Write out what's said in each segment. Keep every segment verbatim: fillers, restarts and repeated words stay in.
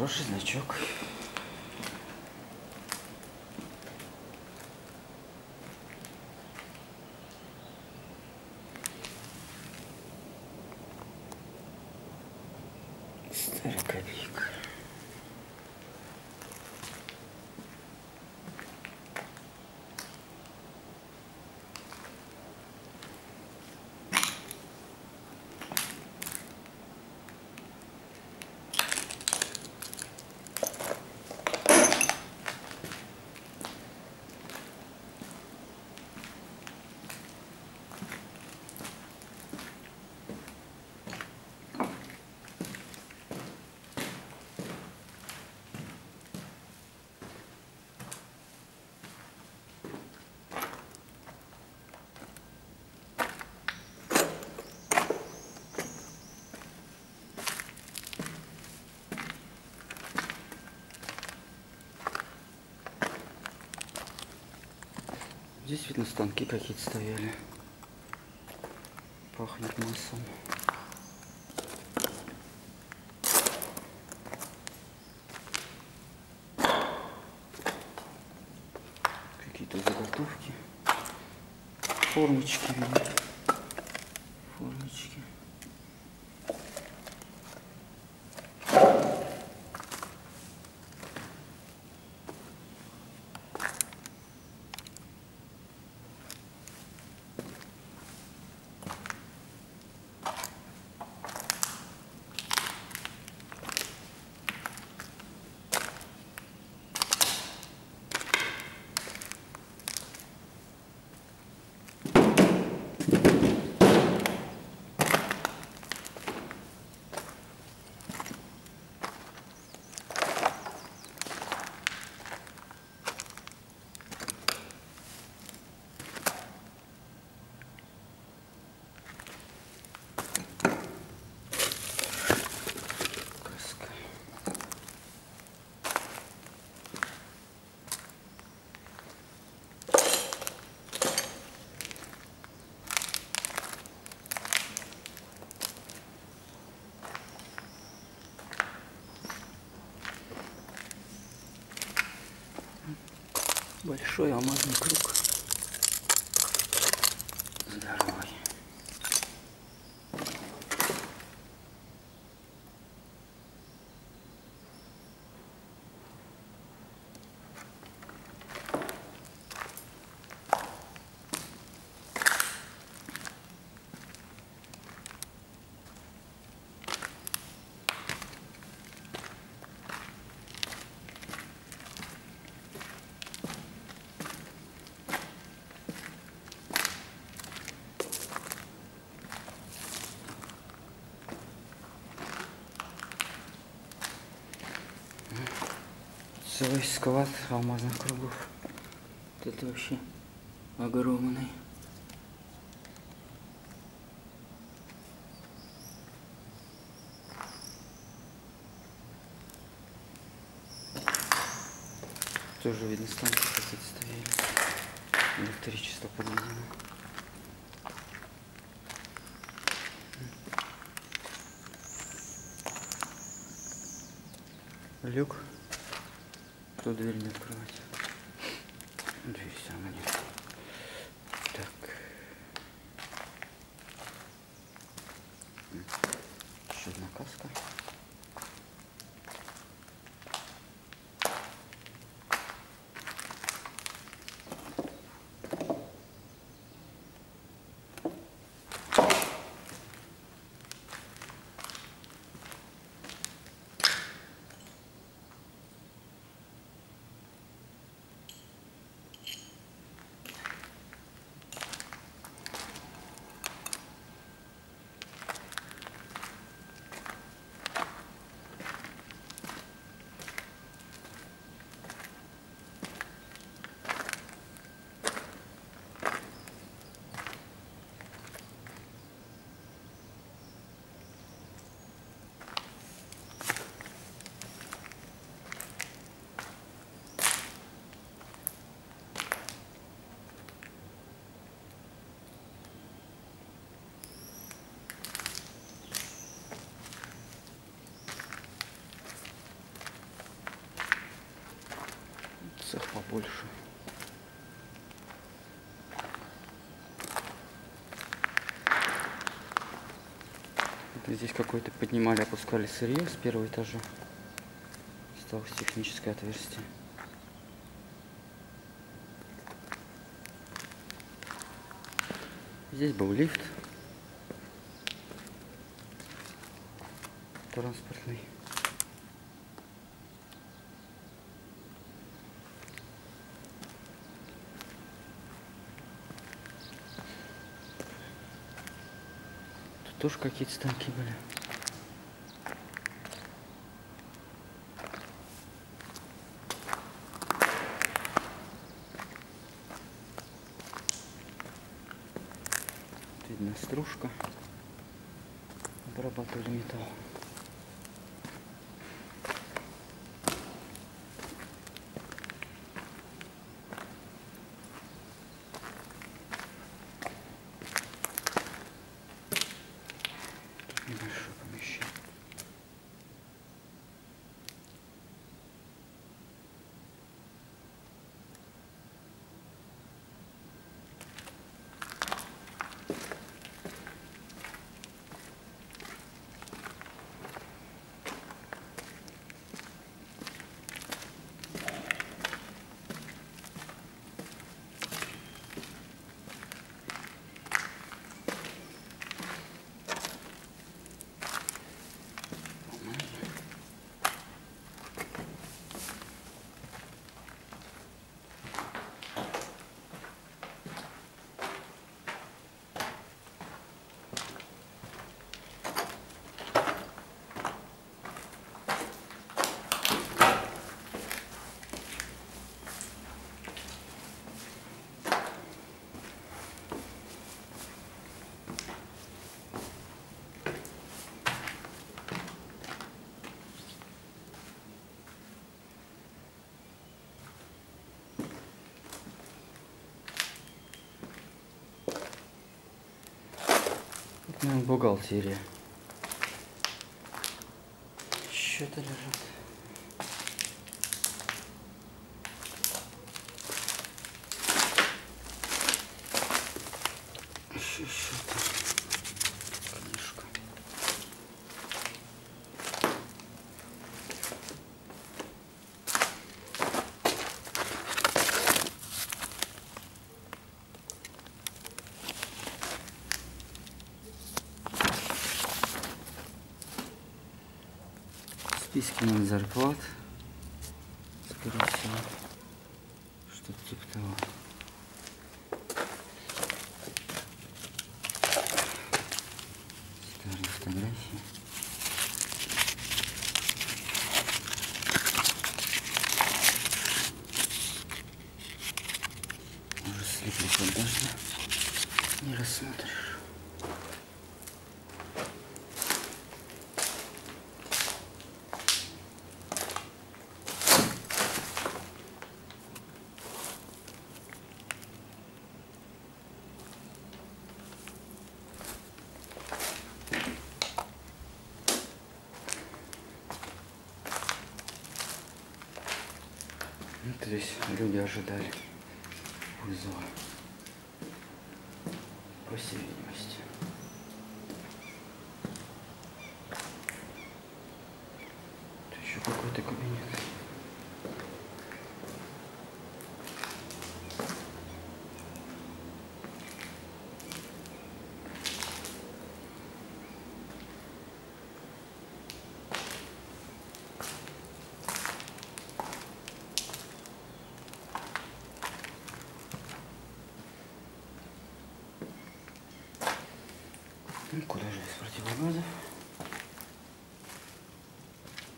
Хороший значок. Сороковик. Здесь, видно, станки какие-то стояли. Пахнет маслом. Какие-то заготовки. Формочки, видно. Формочки. Большой алмазный круг. Здоровый. Целый склад алмазных кругов. Вот это вообще огромный. Тоже видно, станки какие-то стояли. Электричество подведено. Люк. Кто дверь не открывать? Дверь сама нет. Так. Еще одна каска. цех побольше. Это здесь какой-то поднимали, опускали сырье с первого этажа. Осталось техническое отверстие. Здесь был лифт транспортный. Тут тоже какие-то станки были. Видно, стружка. Обрабатывали металл. Ну, бухгалтерия. Счеты лежат. Еще счеты. Книжка. Списки на зарплат, скорее всего, что-то типа того. Старые фотографии. Уже слепить даже не рассмотришь. Здесь люди ожидали вызова, по всей видимости. Тут еще какой-то кабинет. Ну, куда же из противогазов?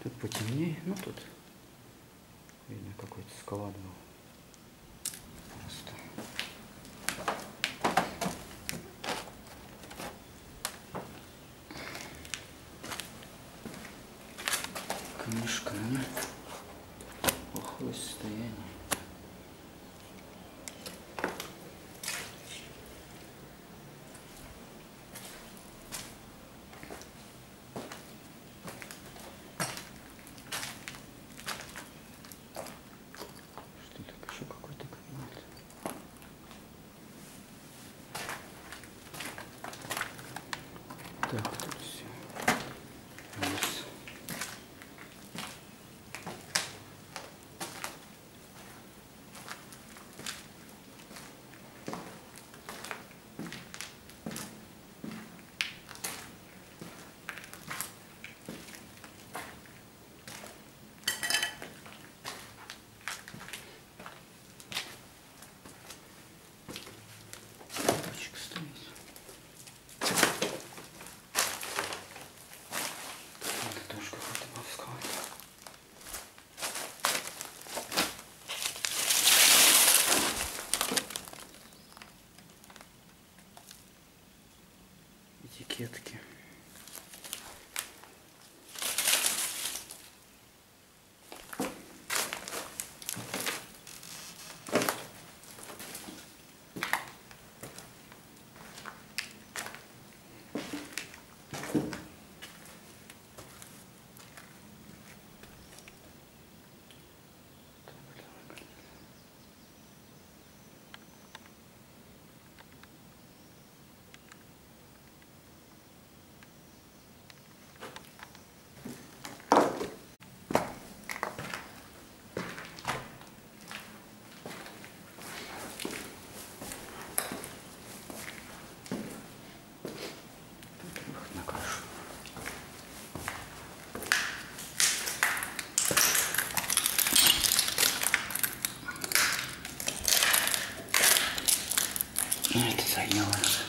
Тут потемнее, ну тут видно какой-то склад был. Просто. Книжка, ну, плохое состояние. детки. It's like no one.